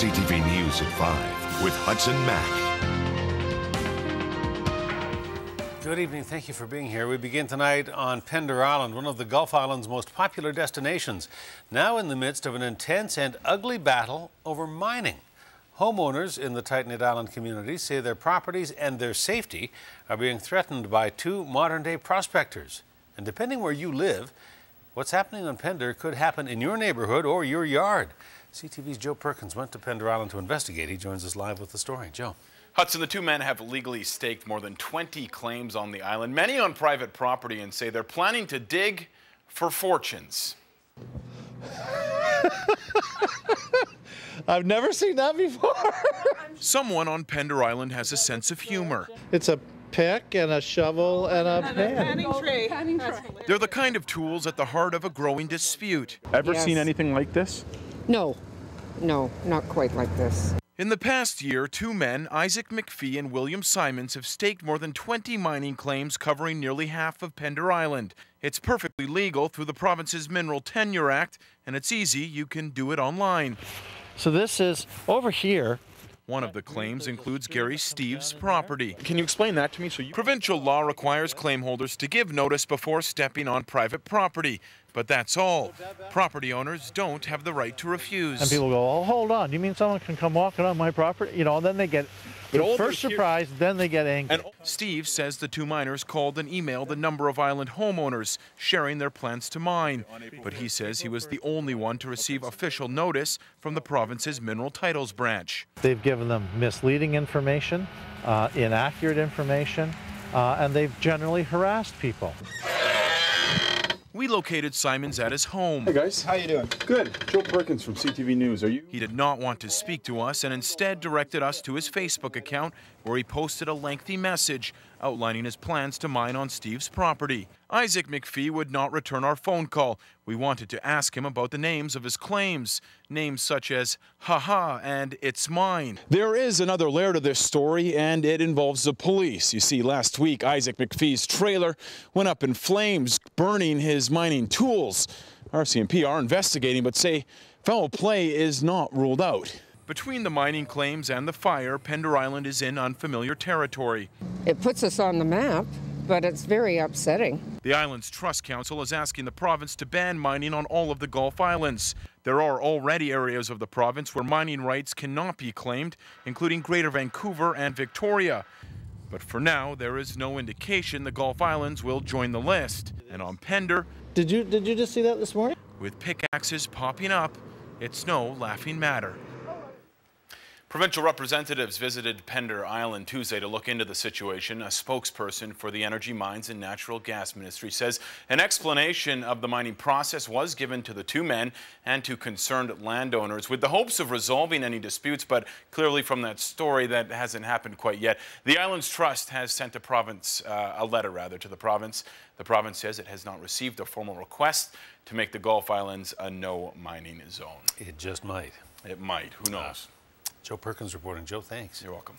CTV News at 5 with Hudson Mack. Good evening. Thank you for being here. We begin tonight on Pender Island, one of the Gulf Islands' most popular destinations, now in the midst of an intense and ugly battle over mining. Homeowners in the tight-knit island community say their properties and their safety are being threatened by two modern-day prospectors. And depending where you live, what's happening on Pender could happen in your neighborhood or your yard. CTV's Joe Perkins went to Pender Island to investigate. He joins us live with the story. Joe. Hudson, the two men have legally staked more than 20 claims on the island, many on private property, and say they're planning to dig for fortunes. I've never seen that before. Someone on Pender Island has a sense of humor. It's a pick and a shovel and a panning tray. They're the kind of tools at the heart of a growing dispute. Ever seen anything like this? No, no, not quite like this. In the past year, two men, Isaac McPhee and William Simons, have staked more than 20 mining claims covering nearly half of Pender Island. It's perfectly legal through the province's Mineral Tenure Act, and it's easy, you can do it online. So this is over here. One of the claims includes Gary Steeves' property. Can you explain that to me? Provincial law requires claim holders to give notice before stepping on private property, but that's all. Property owners don't have the right to refuse. And people go, oh, hold on, you mean someone can come walking on my property? You know, and then they get the first surprise, then they get angry. And Steeves says the two miners called and emailed a number of island homeowners sharing their plans to mine, but he says he was the only one to receive official notice from the province's Mineral Titles Branch. They've given them misleading information, inaccurate information, and they've generally harassed people. We located Simons at his home. Hey guys, how you doing? Good. Joe Perkins from CTV News. Are you? He did not want to speak to us and instead directed us to his Facebook account, where he posted a lengthy message outlining his plans to mine on Steeves' property. Isaac McPhee would not return our phone call. We wanted to ask him about the names of his claims, names such as "Haha" and "It's Mine." There is another layer to this story, and it involves the police. You see, last week Isaac McPhee's trailer went up in flames, burning his mining tools. RCMP are investigating, but say foul play is not ruled out. Between the mining claims and the fire, Pender Island is in unfamiliar territory. It puts us on the map, but it's very upsetting. The Islands Trust Council is asking the province to ban mining on all of the Gulf Islands. There are already areas of the province where mining rights cannot be claimed, including Greater Vancouver and Victoria. But for now, there is no indication the Gulf Islands will join the list. And on Pender... Did you just see that this morning? With pickaxes popping up, it's no laughing matter. Provincial representatives visited Pender Island Tuesday to look into the situation. A spokesperson for the Energy Mines and Natural Gas Ministry says an explanation of the mining process was given to the two men and to concerned landowners with the hopes of resolving any disputes, but clearly from that story that hasn't happened quite yet. The Islands Trust has sent the province, a letter to the province. The province says it has not received a formal request to make the Gulf Islands a no mining zone. It just might. It might. Who knows? Joe Perkins reporting. Joe, thanks. You're welcome.